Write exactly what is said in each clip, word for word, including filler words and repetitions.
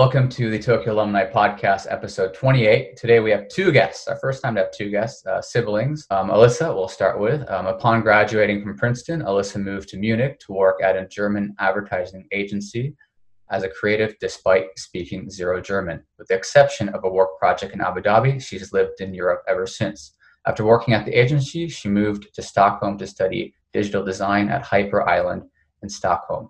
Welcome to the Tokyo Alumni Podcast, episode twenty-eight. Today we have two guests, our first time to have two guests, uh, siblings. Um, Alissa, we'll start with. Um, upon graduating from Princeton, Alissa moved to Munich to work at a German advertising agency as a creative despite speaking zero German. With the exception of a work project in Abu Dhabi, she's lived in Europe ever since. After working at the agency, she moved to Stockholm to study digital design at Hyper Island in Stockholm.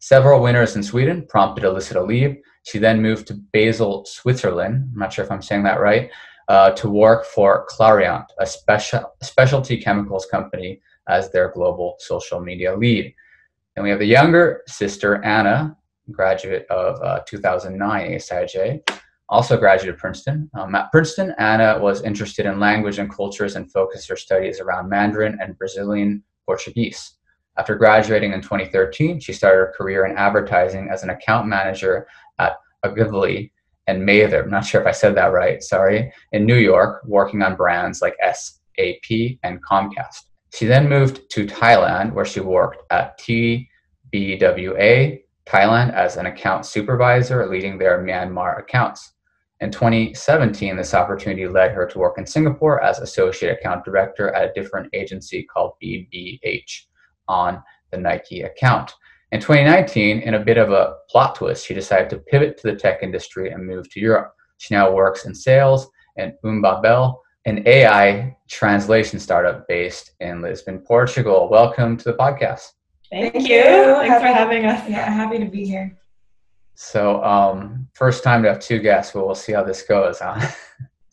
Several winters in Sweden prompted Alissa to leave. She then moved to Basel, Switzerland, I'm not sure if I'm saying that right, uh, to work for Clariant, a special specialty chemicals company, as their global social media lead. And we have the younger sister, Anna, graduate of uh, two thousand nine A S I J, also graduate of Princeton. Um, at Princeton, Anna was interested in language and cultures and focused her studies around Mandarin and Brazilian Portuguese. After graduating in twenty thirteen, she started her career in advertising as an account manager at Ogilvy and Mather, I'm not sure if I said that right, sorry, in New York, working on brands like SAP and Comcast. She then moved to Thailand, where she worked at T B W A Thailand as an account supervisor, leading their Myanmar accounts. In twenty seventeen, this opportunity led her to work in Singapore as associate account director at a different agency called B B H on the Nike account. In twenty nineteen, in a bit of a plot twist, she decided to pivot to the tech industry and move to Europe. She now works in sales at Umbabel, an A I translation startup based in Lisbon, Portugal. Welcome to the podcast. Thank, Thank you. you. Thanks happy, for having us. Yeah, happy to be here. So um, first time to have two guests, but we'll see how this goes, huh?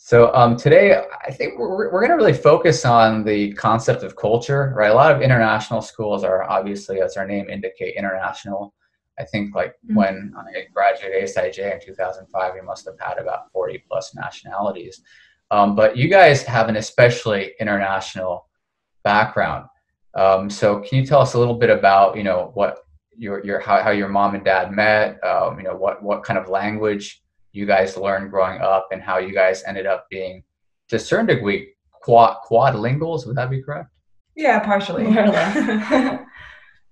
So um, today, I think we're, we're going to really focus on the concept of culture, right? A lot of international schools are obviously, as their name indicate, international. I think like mm-hmm. when I graduated A S I J in two thousand five, we must have had about forty plus nationalities. Um, but you guys have an especially international background. Um, so can you tell us a little bit about, you know, what your, your how, how your mom and dad met, um, you know, what, what kind of language you guys learned growing up and how you guys ended up being, to a certain degree, quad, quadlinguals, would that be correct? Yeah, partially.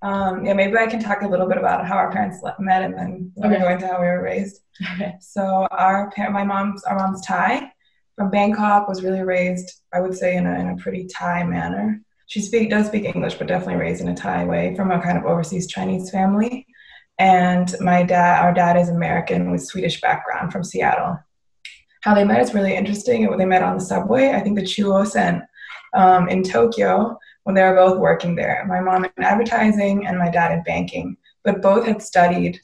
um, yeah, maybe I can talk a little bit about how our parents met and then okay. we're going to how we were raised. Okay. So our parent, my mom's, our mom's Thai from Bangkok, was really raised, I would say, in a, in a pretty Thai manner. She speak, does speak English, but definitely raised in a Thai way from a kind of overseas Chinese family. And my dad, our dad is American with Swedish background from Seattle. How they met is really interesting. They met on the subway, I think the Chuosen um, in Tokyo, when they were both working there. My mom in advertising and my dad in banking, but both had studied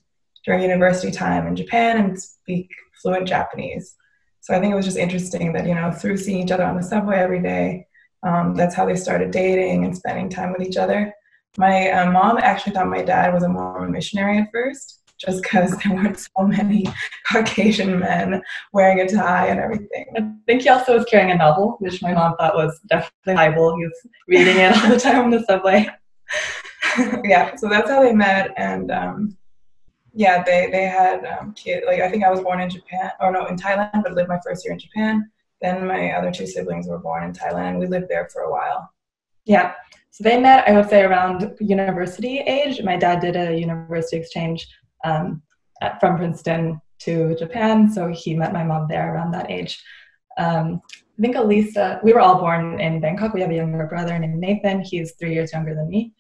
during university time in Japan and speak fluent Japanese. So I think it was just interesting that, you know, through seeing each other on the subway every day, um, that's how they started dating and spending time with each other. My uh, mom actually thought my dad was a Mormon missionary at first, just because there weren't so many Caucasian men wearing a tie and everything. I think he also was carrying a novel, which my mom thought was definitely Bible. He was reading it all the time on the subway. Yeah, so that's how they met, and um, yeah, they they had um, kids. Like I think I was born in Japan, or no, in Thailand, but lived my first year in Japan. Then my other two siblings were born in Thailand, and we lived there for a while. Yeah. So they met, I would say, around university age. My dad did a university exchange um, at, from Princeton to Japan, so he met my mom there around that age. Um, I think Alissa, we were all born in Bangkok. We have a younger brother named Nathan. He's three years younger than me.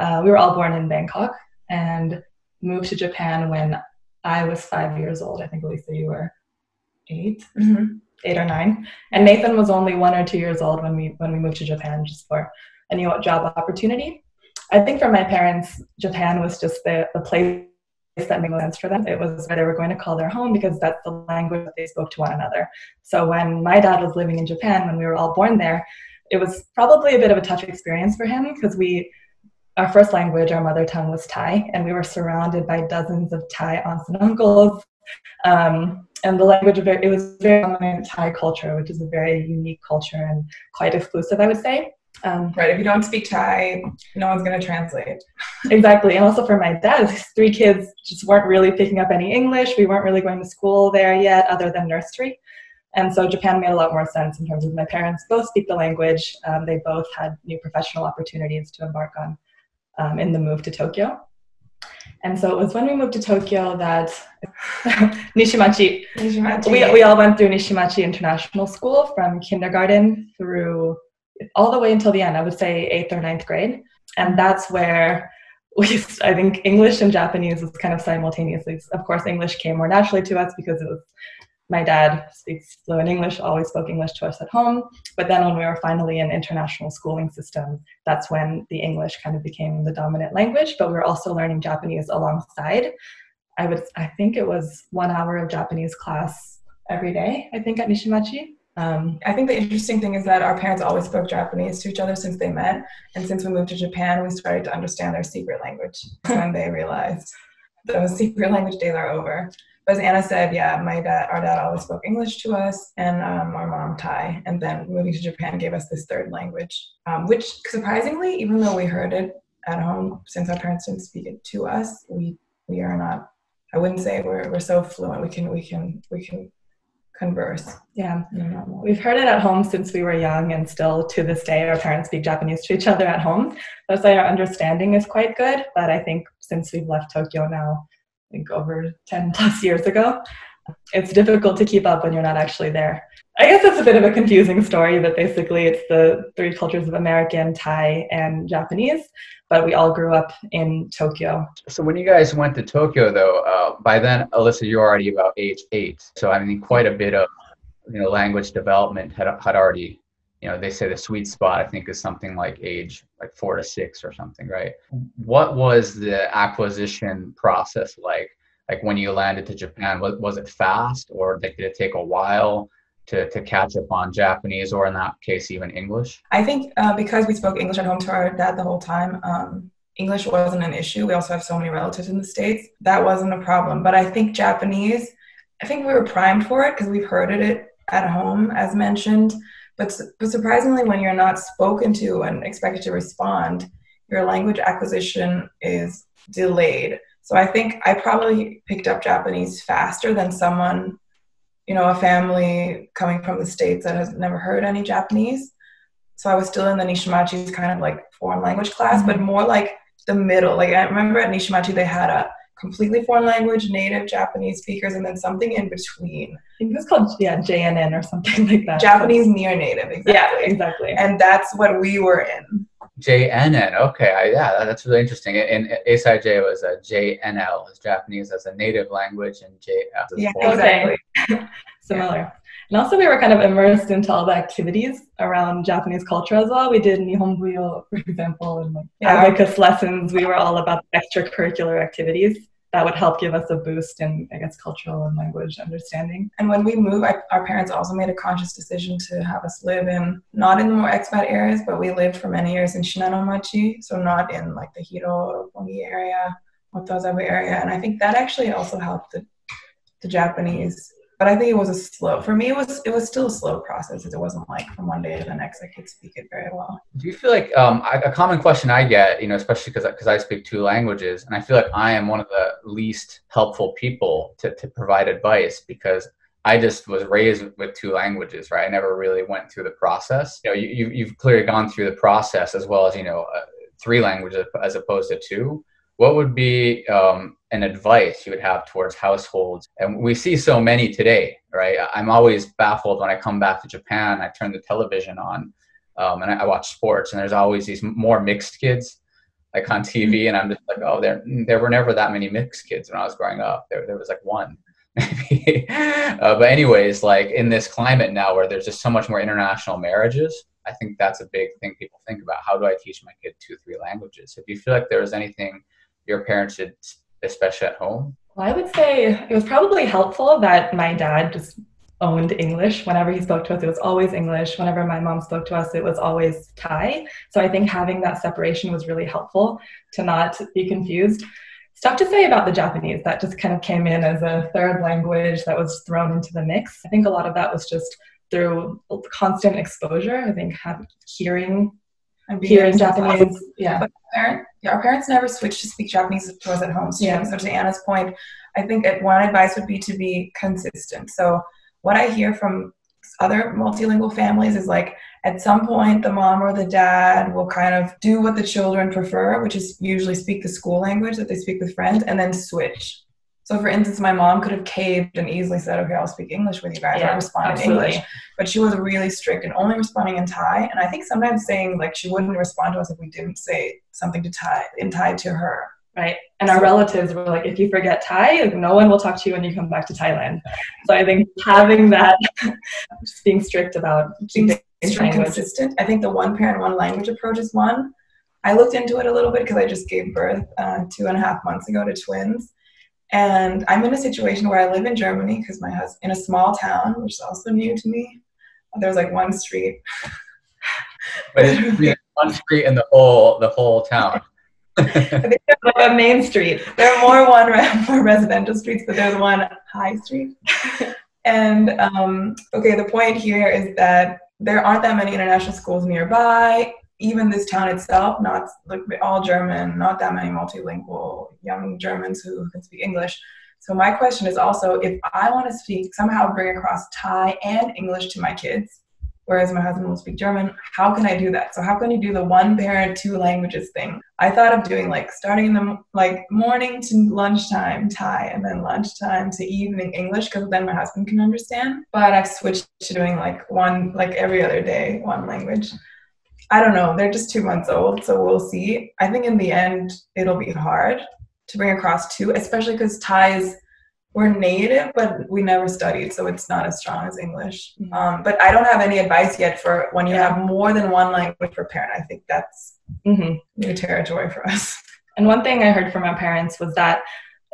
Uh, we were all born in Bangkok and moved to Japan when I was five years old. I think, Alissa, you were eight, mm-hmm. eight or nine. And Nathan was only one or two years old when we when we moved to Japan just for a new job opportunity. I think for my parents, Japan was just the, the place that made sense for them. It was where they were going to call their home because that's the language that they spoke to one another. So when my dad was living in Japan, when we were all born there, it was probably a bit of a tough experience for him because we, our first language, our mother tongue was Thai, and we were surrounded by dozens of Thai aunts and uncles. Um, and the language, it was very dominant in Thai culture, which is a very unique culture and quite exclusive, I would say. Um, right, if you don't speak Thai, no one's going to translate. Exactly, and also for my dad, his three kids just weren't really picking up any English. We weren't really going to school there yet, other than nursery. And so Japan made a lot more sense in terms of my parents both speak the language. Um, they both had new professional opportunities to embark on um, in the move to Tokyo. And so it was when we moved to Tokyo that Nishimachi. Nishimachi. We, we all went through Nishimachi International School from kindergarten through all the way until the end, I would say eighth or ninth grade. And that's where we, I think English and Japanese was kind of simultaneously. Of course, English came more naturally to us because it was, my dad speaks fluent English, always spoke English to us at home. But then when we were finally in international schooling system, that's when the English kind of became the dominant language, but we were also learning Japanese alongside. I would, I think it was one hour of Japanese class every day, I think, at Nishimachi. Um, I think the interesting thing is that our parents always spoke Japanese to each other since they met. And since we moved to Japan, we started to understand their secret language when they realized those secret language days are over. But as Anna said, yeah, my dad, our dad always spoke English to us, and um, our mom, Thai. And then moving to Japan gave us this third language, um, which surprisingly, even though we heard it at home, since our parents didn't speak it to us, we, we are not, I wouldn't say we're, we're so fluent. We can, we can, we can converse. Yeah. We've heard it at home since we were young, and still to this day, our parents speak Japanese to each other at home. That's why our understanding is quite good. But I think since we've left Tokyo now, I think over ten plus years ago, it's difficult to keep up when you're not actually there. I guess it's a bit of a confusing story, but basically it's the three cultures of American, Thai, and Japanese, but we all grew up in Tokyo. So when you guys went to Tokyo, though, uh, by then, Alissa, you're already about age eight. So I mean, quite a bit of, you know, language development had, had already, you know, they say the sweet spot, I think, is something like age, like four to six or something, right? What was the acquisition process like? Like when you landed to Japan, was, was it fast, or did it take a while to, to catch up on Japanese, or in that case, even English? I think uh, because we spoke English at home to our dad the whole time, um, English wasn't an issue. We also have so many relatives in the States. That wasn't a problem. But I think Japanese, I think we were primed for it because we've heard it at home, as mentioned. But, but surprisingly, when you're not spoken to and expected to respond, your language acquisition is delayed. So I think I probably picked up Japanese faster than someone, you know, a family coming from the States that has never heard any Japanese. So I was still in the Nishimachi's kind of like foreign language class, mm-hmm. but more like the middle. Like I remember at Nishimachi, they had a completely foreign language, native Japanese speakers, and then something in between. I think it was called, yeah, J N N or something like that. Japanese near-native, exactly. Yeah, exactly. And that's what we were in. J N N, okay, I, yeah, that's really interesting. And, and A S I J was a J N L, is Japanese as a native language, and J F is, yeah, exactly. Similar. Yeah. And also we were kind of immersed into all the activities around Japanese culture as well. We did Nihonbuyo, for example, and like yeah. abacus lessons. We were all about extracurricular activities that would help give us a boost in, I guess, cultural and language understanding. And when we moved, I, our parents also made a conscious decision to have us live in, not in the more expat areas, but we lived for many years in Shinanomachi, so not in like the Hiropongi area, Otozawa area. And I think that actually also helped the, the Japanese. But I think it was a slow, for me, it was it was still a slow process. It wasn't like from one day to the next, I could speak it very well. Do you feel like, um, I, a common question I get, you know, especially because because I speak two languages, and I feel like I am one of the least helpful people to, to provide advice, because I just was raised with two languages, right? I never really went through the process. You know, you, you, you've clearly gone through the process as well as, you know, uh, three languages as opposed to two. What would be um, an advice you would have towards households? And we see so many today, right? I'm always baffled when I come back to Japan. I turn the television on um, and I, I watch sports, and there's always these more mixed kids like on T V. And I'm just like, oh, there there were never that many mixed kids when I was growing up. There, there was like one, maybe. uh, but anyways, like in this climate now where there's just so much more international marriages, I think that's a big thing people think about. How do I teach my kid two, three languages? If you feel like there was anything your parents did, especially at home? Well, I would say it was probably helpful that my dad just owned English. Whenever he spoke to us, it was always English. Whenever my mom spoke to us, it was always Thai. So I think having that separation was really helpful to not be confused. Stuff to say about the Japanese that just kind of came in as a third language that was thrown into the mix. I think a lot of that was just through constant exposure. I think have, hearing And being Here in Japanese, Japanese. Yeah. But our, parents, yeah, our parents never switched to speak Japanese to us at home. So, yeah. So to Anna's point, I think that one advice would be to be consistent. So what I hear from other multilingual families is like at some point the mom or the dad will kind of do what the children prefer, which is usually speak the school language that they speak with friends and then switch. So for instance, my mom could have caved and easily said, okay, I'll speak English with you guys. Yeah, I respond absolutely. in English. But she was really strict and only responding in Thai. And I think sometimes saying like she wouldn't respond to us if we didn't say something to Thai in Thai to her. Right. And our relatives were like, if you forget Thai, no one will talk to you when you come back to Thailand. So I think having that, just being strict about being strict and consistent. I think the one parent, one language approach is one. I looked into it a little bit because I just gave birth uh, two and a half months ago to twins. And I'm in a situation where I live in Germany because my husband, in a small town, which is also new to me. There's like one street. But one street in the whole, the whole town. There's like a main street. There are more one more residential streets, but there's one high street. And um, okay, the point here is that there aren't that many international schools nearby. Even this town itself, not like all German, not that many multilingual young Germans who can speak English. So my question is also, if I want to speak somehow bring across Thai and English to my kids, whereas my husband will speak German, how can I do that? So how can you do the one parent, two languages thing? I thought of doing like starting in the like morning to lunchtime Thai and then lunchtime to evening English, because then my husband can understand. But I've switched to doing like one, like every other day, one language. I don't know. They're just two months old, so we'll see. I think in the end, it'll be hard to bring across two, especially because Thai is, we're native, but we never studied, so it's not as strong as English. Um, but I don't have any advice yet for when you yeah. have more than one language per parent. I think that's mm-hmm. new territory for us. And one thing I heard from my parents was that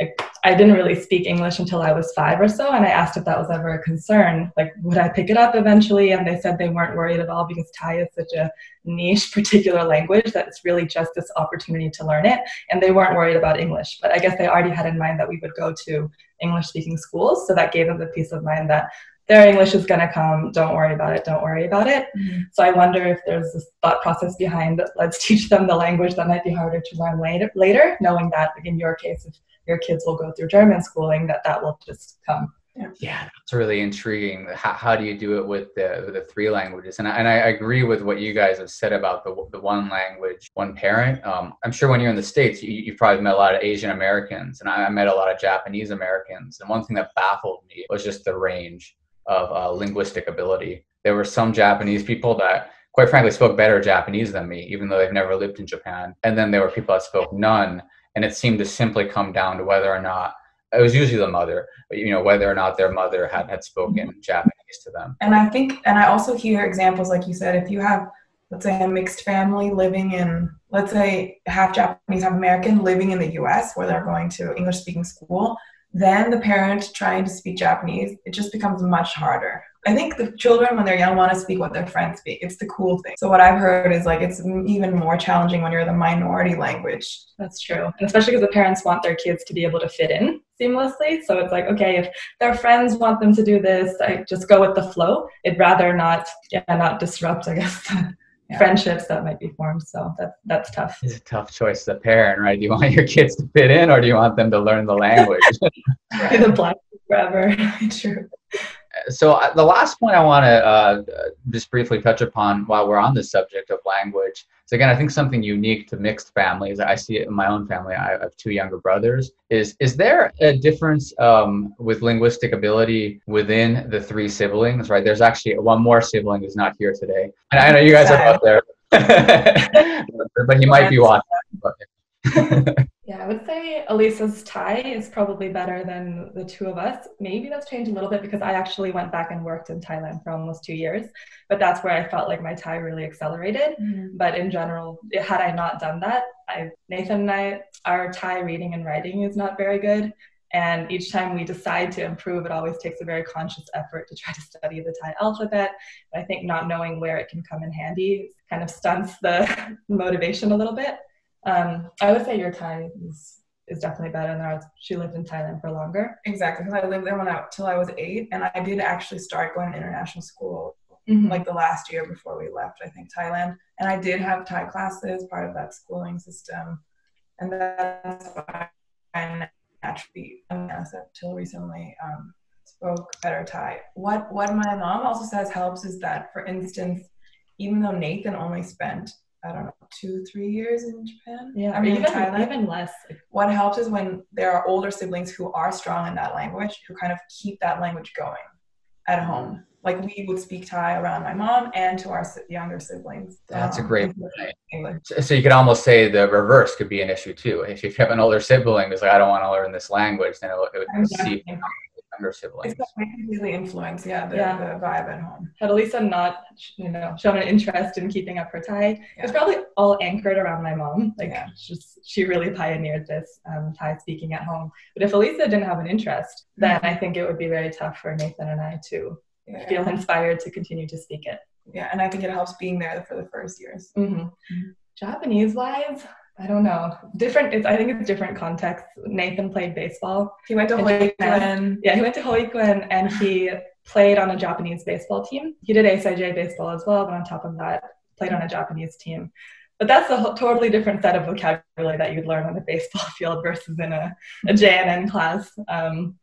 like, I didn't really speak English until I was five or so, and I asked if that was ever a concern. Like, would I pick it up eventually? And they said they weren't worried at all because Thai is such a niche particular language that it's really just this opportunity to learn it, and they weren't worried about English. But I guess they already had in mind that we would go to English-speaking schools, so that gave them the peace of mind that their English is going to come, don't worry about it, don't worry about it. Mm-hmm. So I wonder if there's this thought process behind, let's teach them the language that might be harder to learn later, later knowing that, like in your case, if your kids will go through German schooling, that that will just come. Yeah, yeah, that's really intriguing. How, how do you do it with the the three languages? And I, and I agree with what you guys have said about the the one language, one parent. Um, I'm sure when you're in the States, you, you've probably met a lot of Asian Americans, and I, I met a lot of Japanese Americans. And one thing that baffled me was just the range of uh, linguistic ability. There were some Japanese people that, quite frankly, spoke better Japanese than me, even though they've never lived in Japan. And then there were people that spoke none. And it seemed to simply come down to whether or not, it was usually the mother, but you know, whether or not their mother had, had spoken Japanese to them. And I think, and I also hear examples, like you said, if you have, let's say a mixed family living in, let's say half Japanese, half American living in the U S where they're going to English speaking school, then the parent trying to speak Japanese, it just becomes much harder. I think the children, when they're young, want to speak what their friends speak. It's the cool thing. So what I've heard is like it's even more challenging when you're the minority language. That's true. And especially because the parents want their kids to be able to fit in seamlessly. So it's like, okay, if their friends want them to do this, I just go with the flow. It'd rather not, yeah, not disrupt, I guess, the yeah. friendships that might be formed. So that that's tough. It's a tough choice as a parent, right? Do you want your kids to fit in or do you want them to learn the language? Right. The black forever. True. So uh, the last point I want to uh, just briefly touch upon while we're on the subject of language. So again, I think something unique to mixed families, I see it in my own family, I have two younger brothers, is is there a difference um, with linguistic ability within the three siblings, right? There's actually one more sibling who's not here today. And I know you guys are out there, but he might be watching. But yeah, I would say Alissa's Thai is probably better than the two of us. Maybe that's changed a little bit because I actually went back and worked in Thailand for almost two years, but that's where I felt like my Thai really accelerated. Mm-hmm. But in general, had I not done that, I, Nathan and I, our Thai reading and writing is not very good. And each time we decide to improve, it always takes a very conscious effort to try to study the Thai alphabet. And I think not knowing where it can come in handy kind of stunts the motivation a little bit. Um, I would say your Thai is, is definitely better than ours. She lived in Thailand for longer. Exactly, because I lived there when I, till I was eight, and I did actually start going to international school mm-hmm. like the last year before we left, I think, Thailand. And I did have Thai classes, part of that schooling system, and that's why I naturally, until recently, um, spoke better Thai. What what my mom also says helps is that, for instance, even though Nathan only spent, I don't know, two, three years in Japan? Yeah, I mean, even, in Thailand, even less. What helps is when there are older siblings who are strong in that language, who kind of keep that language going at home. Like, we would speak Thai around my mom and to our younger siblings. That's um, a great point. So you could almost say the reverse could be an issue too. If you have an older sibling who's like, I don't want to learn this language, then it would, it would see younger siblings. It's really influence, yeah, the, yeah. the vibe at home. Had Alissa not, you know, shown an interest in keeping up her Thai, yeah. It's probably all anchored around my mom. Like, yeah. just, she really pioneered this um, Thai speaking at home. But if Alissa didn't have an interest, then mm-hmm. I think it would be very tough for Nathan and I to yeah. feel inspired to continue to speak it. Yeah, and I think it helps being there for the first years. Mm-hmm. Mm-hmm. Japanese-wise, I don't know. Different. It's, I think it's different contexts. Nathan played baseball. He went to Hoikuen. Yeah, he went to Hoikuen, and he played on a Japanese baseball team. He did A S I J baseball as well, but on top of that, played on a Japanese team. But that's a whole, totally different set of vocabulary that you'd learn on a baseball field versus in a, a J N N class. Um,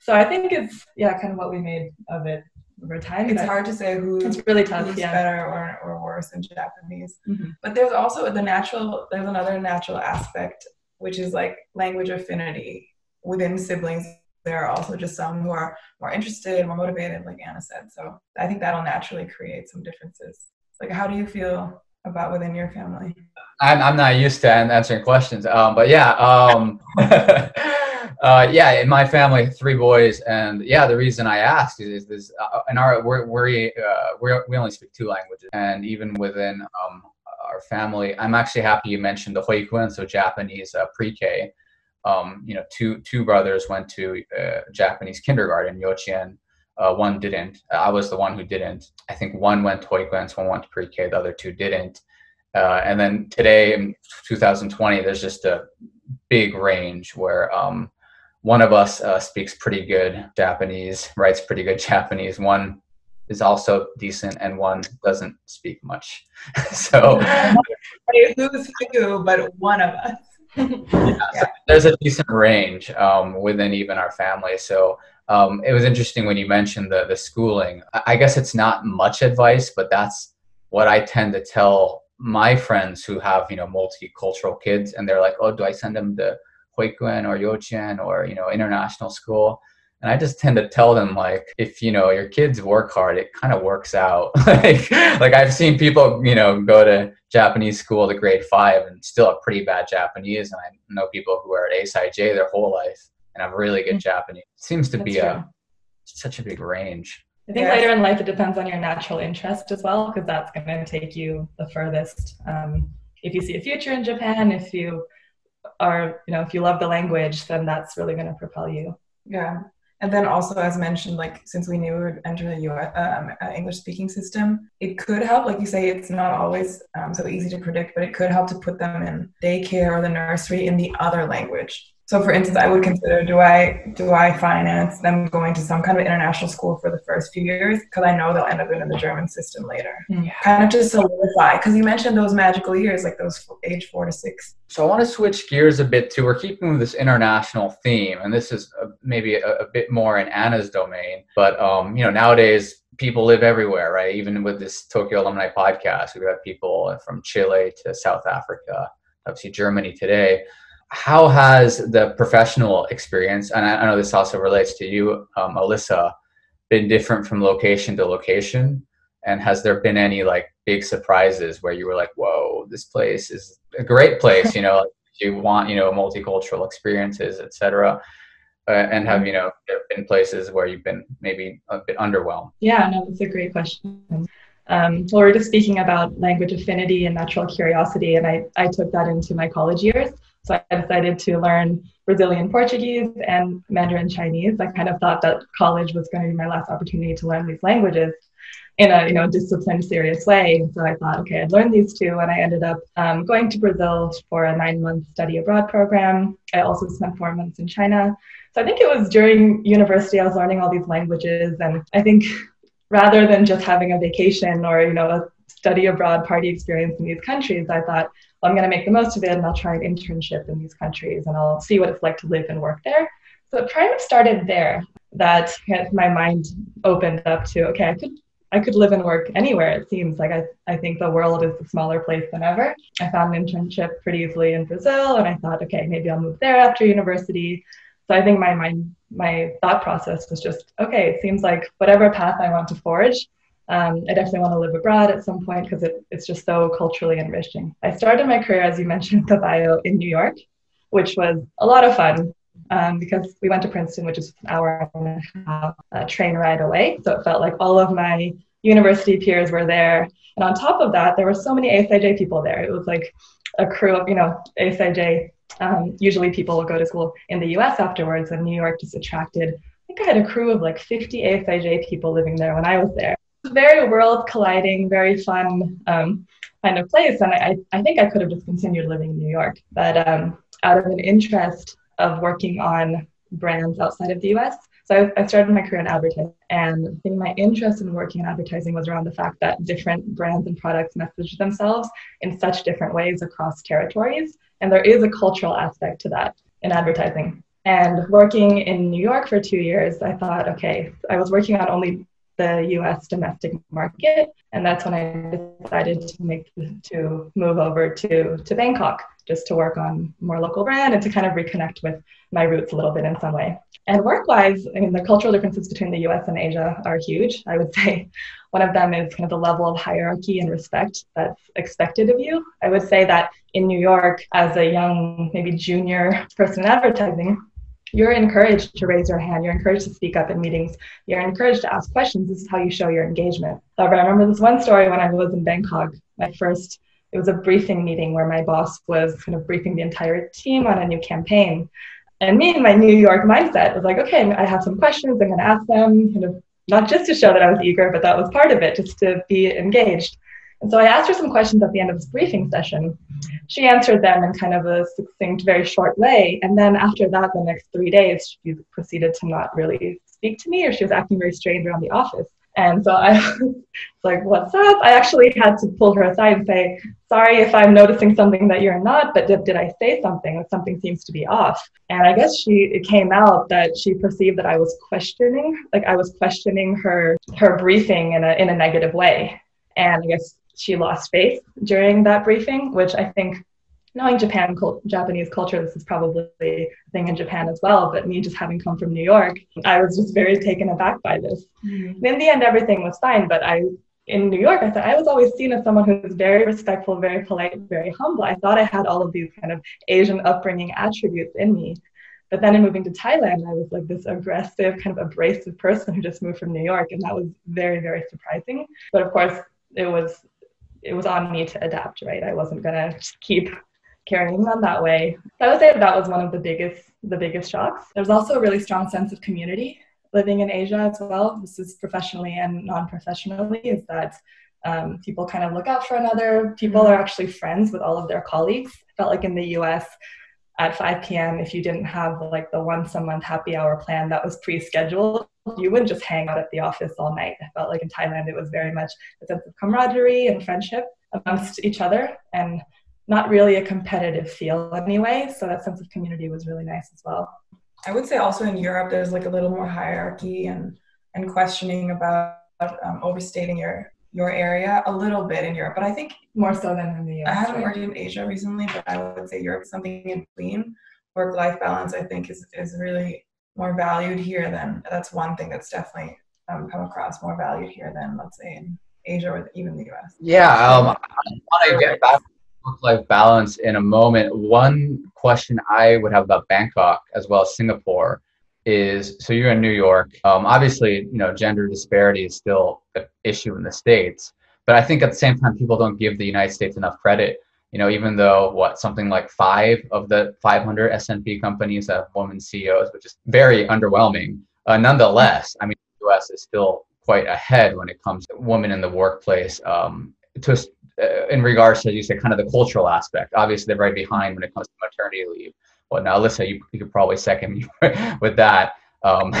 so I think it's, yeah, kind of what we made of it over time. It's hard to say who, it's really tough, who's yeah. better or, or worse in Japanese. Mm-hmm. But there's also the natural, there's another natural aspect, which is like language affinity. Within siblings, there are also just some who are more interested, more motivated, like Anna said. So I think that'll naturally create some differences. Like, how do you feel about within your family? I'm, I'm not used to answering questions, um, but yeah. Um, Uh, yeah, in my family, three boys, and yeah, the reason I asked is, is this: uh, in our we're, we're, uh, we're, we only speak two languages, and even within um, our family, I'm actually happy you mentioned the Hoikuen, so Japanese uh, pre-K. Um, you know, two two brothers went to uh, Japanese kindergarten, Yochien. Uh, one didn't. I was the one who didn't. I think one went to Hoikuen, so one went to pre-K. The other two didn't. Uh, and then today, in two thousand twenty, there's just a big range where um, one of us uh, speaks pretty good Japanese, writes pretty good Japanese. One is also decent, and one doesn't speak much. So who's who, but one of us. yeah, so there's a decent range um, within even our family. So um, it was interesting when you mentioned the the schooling. I guess it's not much advice, but that's what I tend to tell my friends who have, you know, multicultural kids, and they're like, oh, do I send them to Hoikuen or Yochien or, you know, international school? And I just tend to tell them, like, if, you know, your kids work hard, it kind of works out. like, like I've seen people, you know, go to Japanese school to grade five and still have pretty bad Japanese. And I know people who are at A S I J their whole life and have really good mm-hmm. Japanese. It seems to That's be a, such a big range. I think yeah. later in life, it depends on your natural interest as well, because that's going to take you the furthest. Um, if you see a future in Japan, if you are, you know, if you love the language, then that's really going to propel you. Yeah. And then also, as mentioned, like, since we knew we would enter the U S um, English-speaking system, it could help, like you say, it's not always um, so easy to predict, but it could help to put them in daycare or the nursery in the other language. So, for instance, I would consider, do I do I finance them going to some kind of international school for the first few years? Because I know they'll end up in the German system later. Yeah. Kind of to solidify. Because you mentioned those magical years, like those age four to six. So I want to switch gears a bit, too. We're keeping this international theme. And this is uh, maybe a, a bit more in Anna's domain. But, um, you know, nowadays people live everywhere, right? Even with this Tokyo Alumni Podcast, we've got people from Chile to South Africa, obviously Germany today. How has the professional experience, and I know this also relates to you, um, Alissa, been different from location to location? And has there been any, like, big surprises where you were like, whoa, this place is a great place, you know, like, you want, you know, multicultural experiences, et cetera. Uh, and have, you know, there been places where you've been maybe a bit underwhelmed? Yeah, no, that's a great question. Um, well, we're just speaking about language affinity and natural curiosity, and I, I took that into my college years. So I decided to learn Brazilian Portuguese and Mandarin Chinese. I kind of thought that college was going to be my last opportunity to learn these languages in a, you know, disciplined, serious way. So I thought, okay, I'd learn these two. And I ended up um, going to Brazil for a nine-month study abroad program. I also spent four months in China. So I think it was during university I was learning all these languages. And I think rather than just having a vacation or, you know, a study abroad party experience in these countries, I thought, well, I'm going to make the most of it, and I'll try an internship in these countries, and I'll see what it's like to live and work there. So it kind of started there, that my mind opened up to, okay, I could I could live and work anywhere, it seems. Like I, I think the world is a smaller place than ever. I found an internship pretty easily in Brazil, and I thought, okay, maybe I'll move there after university. So I think my mind, my thought process was just, okay, it seems like whatever path I want to forge, um, I definitely want to live abroad at some point because it, it's just so culturally enriching. I started my career, as you mentioned, the bio in New York, which was a lot of fun. Um, because we went to Princeton, which is an hour and a half uh, train ride away. So it felt like all of my university peers were there. And on top of that, there were so many A S I J people there. It was like a crew of, you know, A S I J. Um, usually people will go to school in the U S afterwards, and New York just attracted, I think I had a crew of like fifty A S I J people living there when I was there. Very world colliding, very fun um, kind of place. And I, I think I could have just continued living in New York. But um, out of an interest of working on brands outside of the U S. So I, I started my career in advertising, and I think my interest in working in advertising was around the fact that different brands and products message themselves in such different ways across territories. And there is a cultural aspect to that in advertising. And working in New York for two years, I thought, okay, I was working on only the U S domestic market. And that's when I decided to make to move over to, to Bangkok, just to work on more local brand and to kind of reconnect with my roots a little bit in some way. And work-wise, I mean, the cultural differences between the U S and Asia are huge. I would say one of them is kind of the level of hierarchy and respect that's expected of you. I would say that in New York, as a young, maybe junior person in advertising, you're encouraged to raise your hand. You're encouraged to speak up in meetings. You're encouraged to ask questions. This is how you show your engagement. However, I remember this one story when I was in Bangkok, my first It was a briefing meeting where my boss was kind of briefing the entire team on a new campaign. And me and my New York mindset was like, okay, I have some questions, I'm going to ask them, kind of not just to show that I was eager, but that was part of it, just to be engaged. And so I asked her some questions at the end of this briefing session. She answered them in kind of a succinct, very short way. And then after that, the next three days, she proceeded to not really speak to me, or she was acting very strange around the office. And so I was like, what's up? I actually had to pull her aside and say, sorry if I'm noticing something that you're not, but did, did I say something? Something seems to be off. And I guess she, it came out that she perceived that I was questioning, like I was questioning her, her briefing in a, in a negative way. And I guess she lost faith during that briefing, which I think, knowing Japan, Japanese culture, this is probably a thing in Japan as well, but me just having come from New York, I was just very taken aback by this. Mm-hmm. In the end, everything was fine, but I, in New York, I thought I was always seen as someone who was very respectful, very polite, very humble. I thought I had all of these kind of Asian upbringing attributes in me. But then in moving to Thailand, I was like this aggressive, kind of abrasive person who just moved from New York, and that was very, very surprising. But of course, it was, it was on me to adapt, right? I wasn't going to keep carrying on that way. I would say that was one of the biggest, the biggest shocks. There's also a really strong sense of community living in Asia as well. This is professionally and non-professionally, is that um, people kind of look out for another. People are actually friends with all of their colleagues. I felt like in the U S at five p.m., if you didn't have like the once a month happy hour plan that was pre-scheduled, you wouldn't just hang out at the office all night. I felt like in Thailand, it was very much a sense of camaraderie and friendship amongst each other, and not really a competitive feel anyway. So that sense of community was really nice as well. I would say also in Europe, there's like a little more hierarchy and, and questioning about um, overstating your, your area a little bit in Europe, but I think more so than in the U S. I haven't worked in Asia recently, but I would say Europe is something in between. Work-life balance, I think, is, is really more valued here than, that's one thing that's definitely um, come across more valued here than, let's say, in Asia or even the U S. Yeah, um, I want to get back work-life balance in a moment. One question I would have about Bangkok as well as Singapore is, so you're in New York. Um, obviously, you know, gender disparity is still an issue in the States, but I think at the same time, people don't give the United States enough credit. You know, even though what something like five of the five hundred S and P companies have women C E Os, which is very underwhelming. Uh, nonetheless, I mean, the U S is still quite ahead when it comes to women in the workplace. Um, to Uh, in regards to, as you say, kind of the cultural aspect. Obviously, they're right behind when it comes to maternity leave. Well, now, Alissa, you, you could probably second me with that. Um,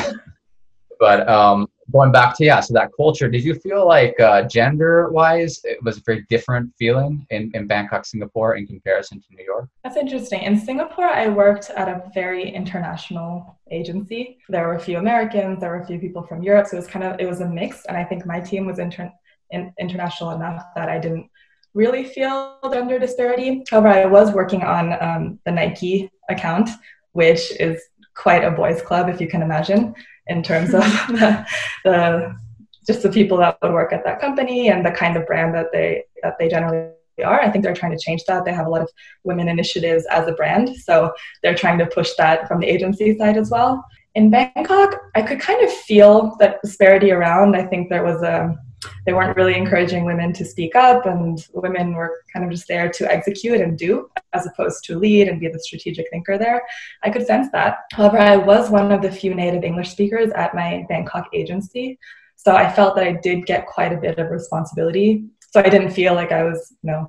but um, going back to, yeah, so that culture, did you feel like uh, gender-wise, it was a very different feeling in, in Bangkok, Singapore, in comparison to New York? That's interesting. In Singapore, I worked at a very international agency. There were a few Americans, there were a few people from Europe, so it was kind of, it was a mix, and I think my team was inter- in, international enough that I didn't really feel gender disparity. However, I was working on um, the Nike account, which is quite a boys' club, if you can imagine, in terms of the, the just the people that would work at that company and the kind of brand that they that they generally are. I think they're trying to change that. They have a lot of women initiatives as a brand, so they're trying to push that from the agency side as well. In Bangkok, I could kind of feel that disparity around. I think there was a they weren't really encouraging women to speak up, and women were kind of just there to execute and do, as opposed to lead and be the strategic thinker there. I could sense that. However, I was one of the few native English speakers at my Bangkok agency, so I felt that I did get quite a bit of responsibility. So I didn't feel like I was, you know,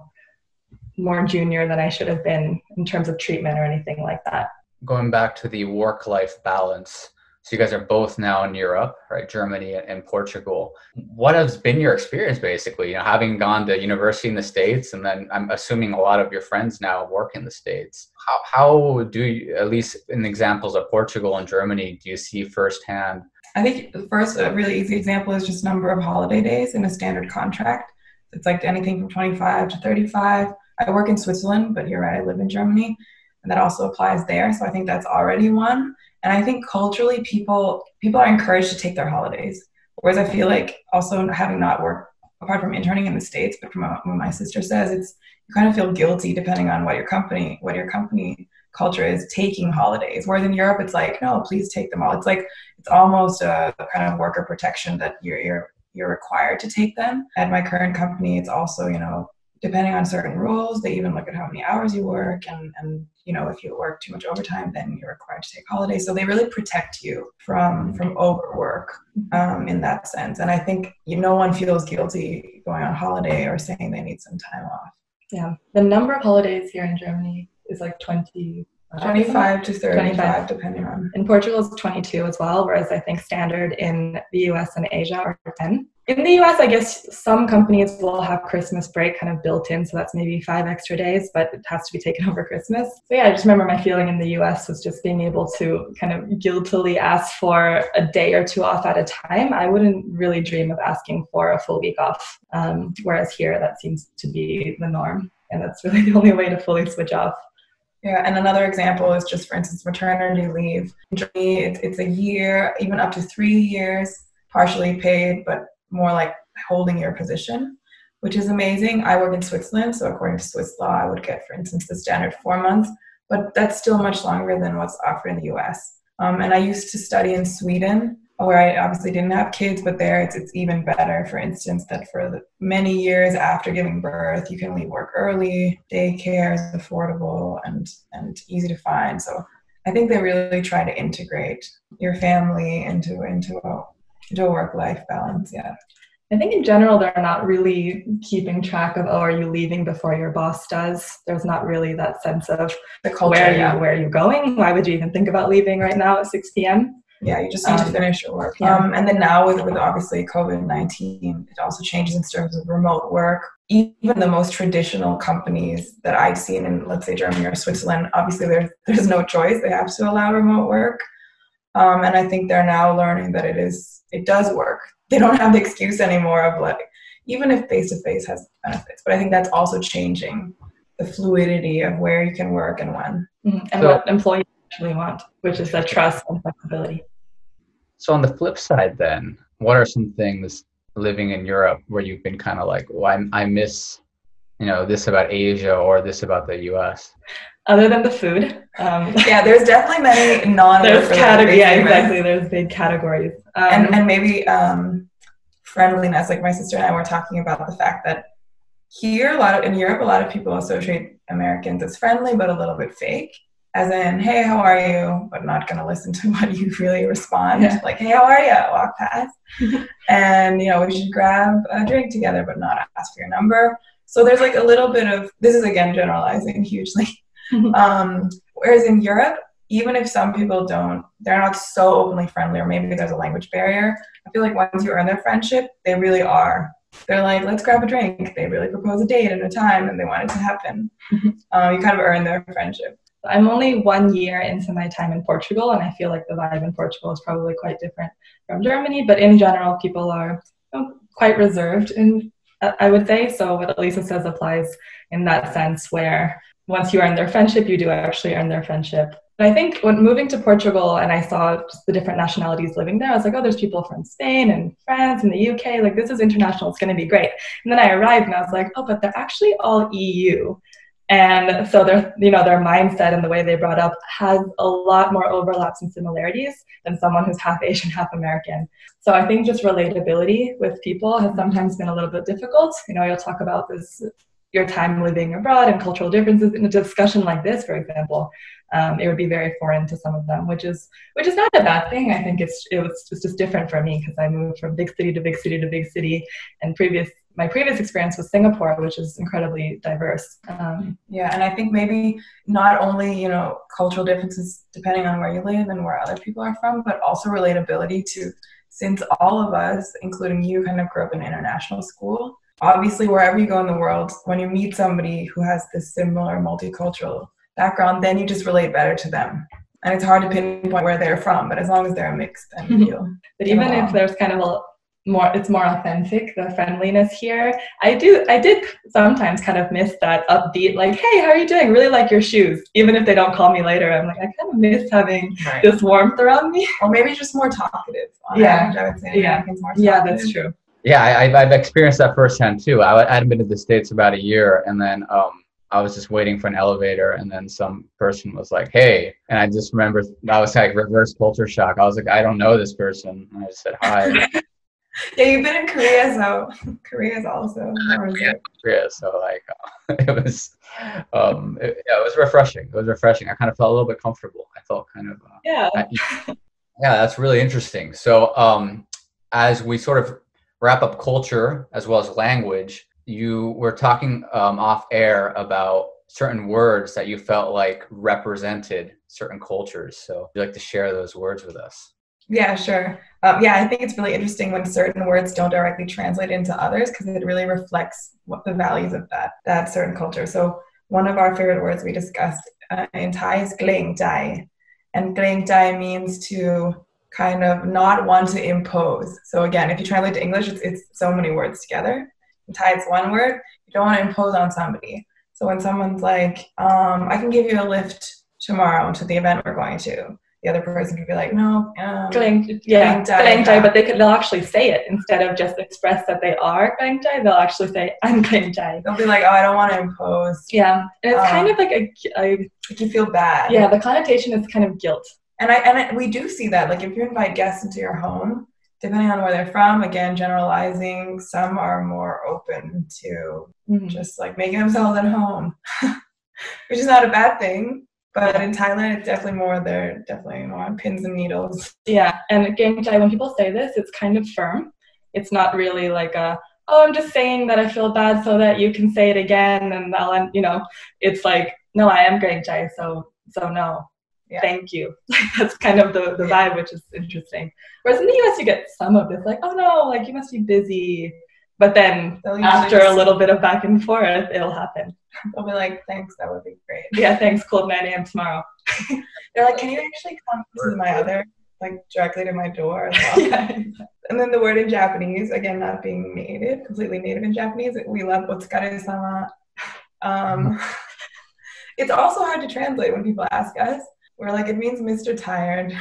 more junior than I should have been in terms of treatment or anything like that. Going back to the work-life balance, so you guys are both now in Europe, right? Germany and Portugal. What has been your experience, basically? You know, having gone to university in the States, and then I'm assuming a lot of your friends now work in the States. How how do you, at least in examples of Portugal and Germany, do you see firsthand? I think first, a really easy example is just number of holiday days in a standard contract. It's like anything from twenty-five to thirty-five. I work in Switzerland, but you're right, I live in Germany, and that also applies there. So I think that's already one. And I think culturally, people people are encouraged to take their holidays. Whereas I feel like, also having not worked, apart from interning in the States, but from what my sister says, it's you kind of feel guilty depending on what your company what your company culture is, taking holidays. Whereas in Europe, it's like, no, please take them all. It's like it's almost a kind of worker protection that you're you're you're required to take them. At my current company, it's also, you know, depending on certain rules, they even look at how many hours you work, and, and you know, if you work too much overtime, then you're required to take holidays. So they really protect you from from overwork um, in that sense. And I think, you know, no one feels guilty going on holiday or saying they need some time off. Yeah, the number of holidays here in Germany is like twenty. twenty-five to thirty-five, depending on. In Portugal, it's twenty-two as well, whereas I think standard in the U S and Asia are ten. In the U S, I guess some companies will have Christmas break kind of built in, so that's maybe five extra days, but it has to be taken over Christmas. So yeah, I just remember my feeling in the U S was just being able to kind of guiltily ask for a day or two off at a time. I wouldn't really dream of asking for a full week off, um, whereas here that seems to be the norm, and that's really the only way to fully switch off. Yeah, and another example is just, for instance, maternity leave. In Germany, it's, it's a year, even up to three years, partially paid, but more like holding your position, which is amazing. I work in Switzerland, so according to Swiss law, I would get, for instance, the standard four months, but that's still much longer than what's offered in the U S. Um, and I used to study in Sweden, where I obviously didn't have kids, but there it's, it's even better, for instance, that for the many years after giving birth, you can leave work early, daycare is affordable and, and easy to find. So I think they really try to integrate your family into, into a, into a work-life balance, yeah. I think in general, they're not really keeping track of, oh, are you leaving before your boss does? There's not really that sense of the culture, where, yeah. you, where are you going? Why would you even think about leaving right now at six p.m.? Yeah, you just need um, to finish your work. Yeah. Um, and then now with, with obviously covid nineteen, it also changes in terms of remote work. Even the most traditional companies that I've seen in, let's say, Germany or Switzerland, obviously there's, there's no choice. They have to allow remote work. Um, and I think they're now learning that it is it does work. They don't have the excuse anymore of like, even if face-to-face has benefits. But I think that's also changing the fluidity of where you can work and when. Mm-hmm. And so, what employees actually want, which is that trust and flexibility. So on the flip side then, what are some things living in Europe where you've been kind of like, oh, I, I miss, you know, this about Asia or this about the U S? Other than the food. Um, yeah, there's definitely many non- There's categories. Yeah, exactly. There's big categories. Um, and, and maybe um, friendliness. Like my sister and I were talking about the fact that here, a lot of, in Europe, a lot of people associate Americans as friendly, but a little bit fake. As in, hey, how are you? But not going to listen to what you really respond. Yeah. Like, hey, how are you? Walk past. And, you know, we should grab a drink together, but not ask for your number. So there's like a little bit of, this is again generalizing hugely. um, whereas in Europe, even if some people don't, they're not so openly friendly, or maybe there's a language barrier, I feel like once you earn their friendship, they really are. They're like, let's grab a drink. They really propose a date and a time, and they want it to happen. Mm-hmm. uh, you kind of earn their friendship. I'm only one year into my time in Portugal, and I feel like the vibe in Portugal is probably quite different from Germany. But in general, people are quite reserved, in, I would say. So what Alissa says applies in that sense, where once you earn their friendship, you do actually earn their friendship. But I think when moving to Portugal and I saw just the different nationalities living there, I was like, oh, there's people from Spain and France and the U K. Like, this is international. It's going to be great. And then I arrived and I was like, oh, but they're actually all E U. And so their, you know, their mindset and the way they brought up has a lot more overlaps and similarities than someone who's half Asian, half American. So I think just relatability with people has sometimes been a little bit difficult. You know, you'll talk about this, your time living abroad and cultural differences in a discussion like this, for example. Um, it would be very foreign to some of them, which is which is not a bad thing. I think it's it was just, just different for me because I moved from big city to big city to big city, and previous my previous experience was Singapore, which is incredibly diverse. Um, yeah, and I think maybe not only, you know, cultural differences depending on where you live and where other people are from, but also relatability to, since all of us, including you, kind of grew up in international school. Obviously, wherever you go in the world, when you meet somebody who has this similar multicultural background, then you just relate better to them. And it's hard to pinpoint where they're from, but as long as they're a mix, then you feel. But even if there's kind of a more, it's more authentic, the friendliness here. I do, I did sometimes kind of miss that upbeat, like, hey, how are you doing? Really like your shoes. Even if they don't call me later, I'm like, I kind of miss having right. this warmth around me. Or maybe just more talkative. On yeah. Average, I would say. Yeah. More yeah, that's true. Yeah, I, I've experienced that firsthand too. I hadn't been to the States about a year, and then, um, I was just waiting for an elevator, and then some person was like, hey, and I just remember I was like reverse culture shock. I was like, I don't know this person. And I just said, hi. Yeah, you've been in Korea, so Korea's also. Yeah, Korea, so like uh, it was, um, it, yeah, it was refreshing. It was refreshing. I kind of felt a little bit comfortable. I felt kind of, uh, yeah. I, yeah, that's really interesting. So um, as we sort of wrap up culture as well as language, you were talking um, off air about certain words that you felt like represented certain cultures. So would you like to share those words with us? Yeah, sure. Um, yeah, I think it's really interesting when certain words don't directly translate into others, because it really reflects what the values of that that certain culture. So one of our favorite words we discussed uh, in Thai is gleng jai. And gleng jai means to kind of not want to impose. So again, if you translate to English, it's, it's so many words together. In Thai, it's one word. You don't want to impose on somebody. So when someone's like, um, I can give you a lift tomorrow to the event we're going to, the other person could be like, no. Um, gleng, yeah, gleng jai, gleng jai, but they could, they'll actually say it instead of just express that they are gleng jai. They'll actually say, I'm gleng jai. They'll be like, oh, I don't want to impose. Yeah, and it's um, kind of like a, a... Like you feel bad. Yeah, the connotation is kind of guilt. And I and I, we do see that. Like if you invite guests into your home, depending on where they're from, again, generalizing, some are more open to mm-hmm. just like making themselves at home, which is not a bad thing. But in Thailand, it's definitely more, they're definitely more on pins and needles. Yeah, and gleng jai, when people say this, it's kind of firm. It's not really like a, oh, I'm just saying that I feel bad so that you can say it again and I'll end, you know. It's like, no, I am gleng jai, so, so no. Yeah. Thank you. Like that's kind of the, the vibe, which is interesting. Whereas in the U S you get some of this, like, oh no, like you must be busy. But then after a little bit of back and forth, it'll happen. They'll be like, thanks, that would be great. Yeah, thanks, cool, nine a.m. tomorrow. They're like, can you actually come to my other, like directly to my door as well? Yeah. And then the word in Japanese, again, not being native, completely native in Japanese, we love otsukaresama. Um, it's also hard to translate when people ask us. We're like, it means Mister Tired.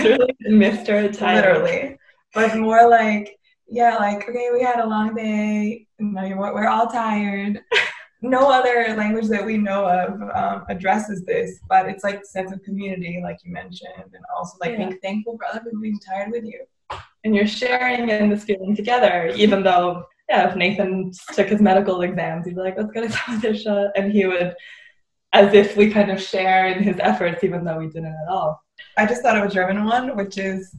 Literally, Mister Tired. Literally. But more like, yeah, like, okay, we had a long day. No, you're, we're all tired. No other language that we know of um, addresses this, but it's like sense of community, like you mentioned, and also like yeah. being thankful for other people being tired with you. And you're sharing in this feeling together, even though, yeah, if Nathan took his medical exams, he'd be like, let's go to Samadhisha, and he would... as if we kind of share in his efforts, even though we didn't at all. I just thought of a German one, which is,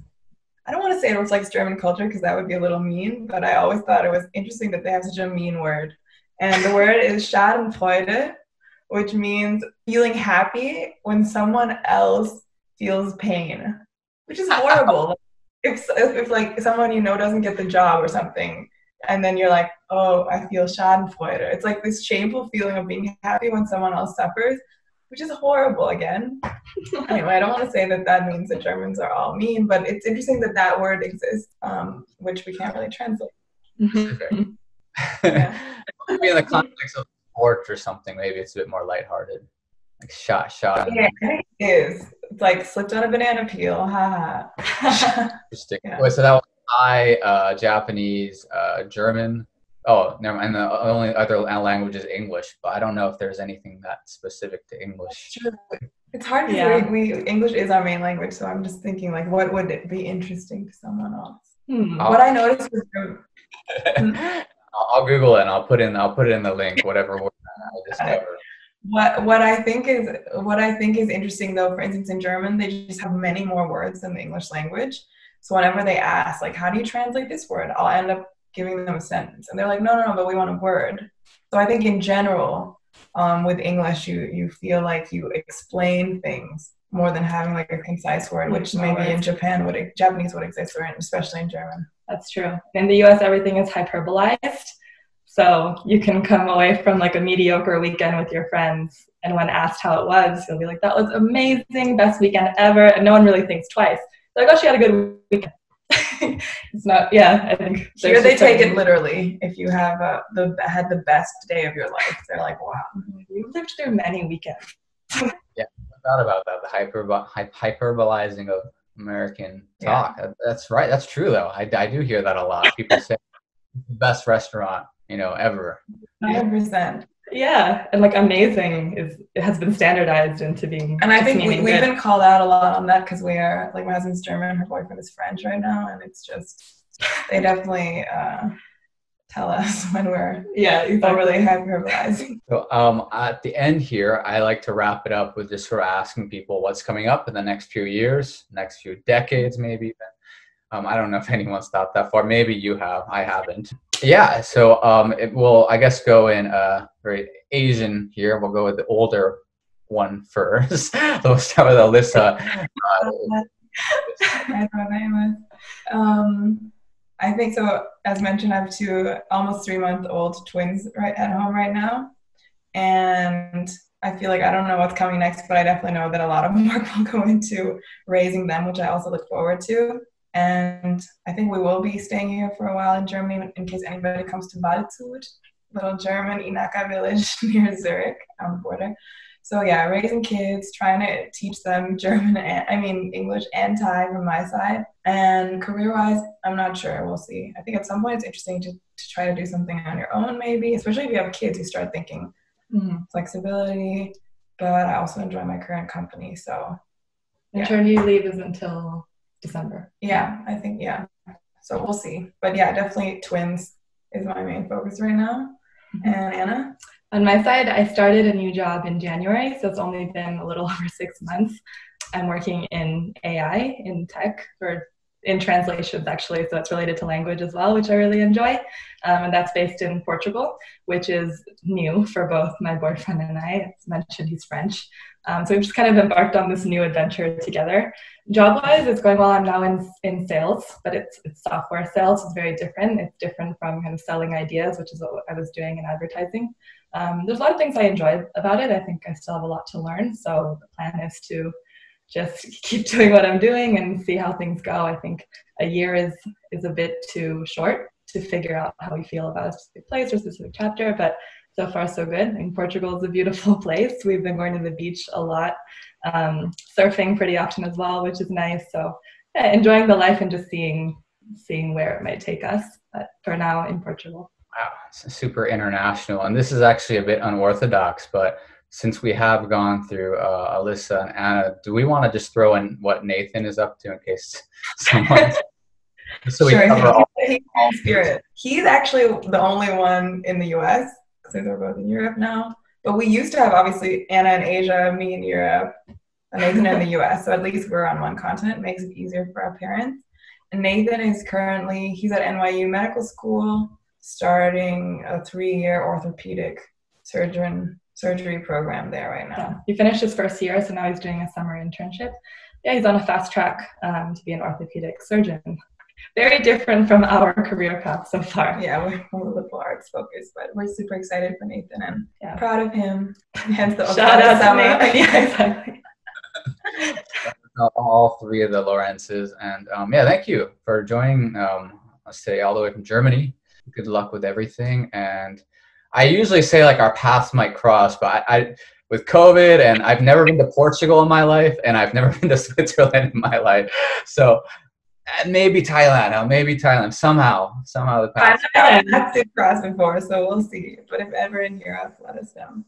I don't want to say it reflects German culture because that would be a little mean, but I always thought it was interesting that they have such a mean word. And the word is Schadenfreude, which means feeling happy when someone else feels pain, which is horrible. If, if, if like someone you know doesn't get the job or something, and then you're like, oh, I feel Schadenfreude. It's like this shameful feeling of being happy when someone else suffers, which is horrible again. Anyway, I don't want to say that that means that Germans are all mean, but it's interesting that that word exists, um, which we can't really translate. Mm-hmm. Yeah. Maybe in the context of sports or something, maybe it's a bit more lighthearted. Like shot, shot. Yeah, it is. It's like slipped on a banana peel. Ha ha. Interesting. Yeah. Wait, so that was Thai, uh, Japanese, uh, German. Oh, never mind. And the only other language is English, but I don't know if there's anything that's specific to English. It's hard to yeah. we, we English is our main language, so I'm just thinking like, what would it be interesting to someone else? Hmm. What I noticed was. I'll Google it and I'll put in I'll put it in the link, whatever word I discover. What what I think is what I think is interesting though, for instance, in German, they just have many more words than the English language. So whenever they ask, like, how do you translate this word? I'll end up giving them a sentence. And they're like, no, no, no, but we want a word. So I think in general, um, with English, you you feel like you explain things more than having like a concise word, which maybe in Japan would Japanese would exist, or especially in German. That's true. In the U S, everything is hyperbolized. So you can come away from like a mediocre weekend with your friends, and when asked how it was, you'll be like, that was amazing, best weekend ever. And no one really thinks twice. They're like, oh, she had a good weekend. It's not, yeah, I think. Here they take it literally. If you have uh, the had the best day of your life, they're like, wow, you've lived through many weekends. Yeah, I thought about that, the hyper, hyperbolizing of American talk. Yeah. That's right. That's true, though. I, I do hear that a lot. People say the best restaurant, you know, ever. one hundred percent. Yeah, and like amazing is it has been standardized into being. And I think we, we've been called out a lot on that because we are like my husband's German, her boyfriend is French right now, and it's just they definitely uh, tell us when we're yeah exactly. really hyperbolizing. So um, at the end here, I like to wrap it up with just sort of asking people what's coming up in the next few years, next few decades, maybe even. Um, I don't know if anyone's thought that far. Maybe you have. I haven't. Yeah. So um, it will, I guess, go in uh, very Asian here. We'll go with the older one first. So we'll start with Alissa. Uh, um, I think so. As mentioned, I have two almost three-month-old twins right at home right now, and I feel like I don't know what's coming next, but I definitely know that a lot of work will go into raising them, which I also look forward to. And I think we will be staying here for a while in Germany in case anybody comes to Waldshut, little German Inaka village near Zurich on the border. So yeah, raising kids, trying to teach them German, and, I mean English and Thai from my side. And career-wise, I'm not sure. We'll see. I think at some point it's interesting to, to try to do something on your own maybe, especially if you have kids, you start thinking mm, flexibility. But I also enjoy my current company, so. Yeah. Maternity leave is until December. Yeah, I think, yeah. So we'll see. But yeah, definitely twins is my main focus right now. Mm-hmm. And Anna? On my side, I started a new job in January, so it's only been a little over six months. I'm working in A I, in tech, or in translations actually, so it's related to language as well, which I really enjoy. Um, and that's based in Portugal, which is new for both my boyfriend and I. As mentioned, he's French. Um, so we've just kind of embarked on this new adventure together. Job-wise, it's going well. I'm now in, in sales, but it's, it's software sales. It's very different. It's different from kind of selling ideas, which is what I was doing in advertising. Um, there's a lot of things I enjoy about it. I think I still have a lot to learn. So the plan is to just keep doing what I'm doing and see how things go. I think a year is is a bit too short to figure out how we feel about a specific place or a specific chapter, but so far so good. And Portugal is a beautiful place. We've been going to the beach a lot, um, surfing pretty often as well, which is nice. So yeah, enjoying the life and just seeing seeing where it might take us, but for now in Portugal. Wow, it's super international. And this is actually a bit unorthodox, but since we have gone through uh, Alissa and Anna, do we want to just throw in what Nathan is up to in case someone? So sure. We cover all, he's, all spirit. He's actually the only one in the U S because they're both in Europe now. But we used to have obviously Anna in Asia, me in Europe, and Nathan in the U S So at least we're on one continent. It makes it easier for our parents. And Nathan is currently he's at N Y U Medical School, starting a three-year orthopedic surgeon. surgery program there right now. Yeah. He finished his first year, so now he's doing a summer internship. Yeah, he's on a fast track um, to be an orthopedic surgeon. Very different from our career path so far. Yeah, we're a little arts focused, but we're super excited for Nathan and yeah. proud of him. Hence the shout out to Nathan. Yeah, exactly. All three of the Lorentzes, and um, yeah, thank you for joining um, us today, all the way from Germany. Good luck with everything, and I usually say like our paths might cross, but I, I with COVID, and I've never been to Portugal in my life, and I've never been to Switzerland in my life, so. Maybe Thailand, maybe Thailand, somehow, somehow the past. I've not been across before, so we'll see. But if ever in Europe, let us know.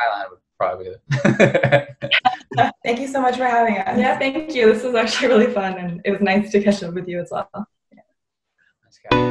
Thailand would probably be it. Thank you so much for having us. Yeah, thank you. This was actually really fun, and it was nice to catch up with you as well. Yeah. Nice guy.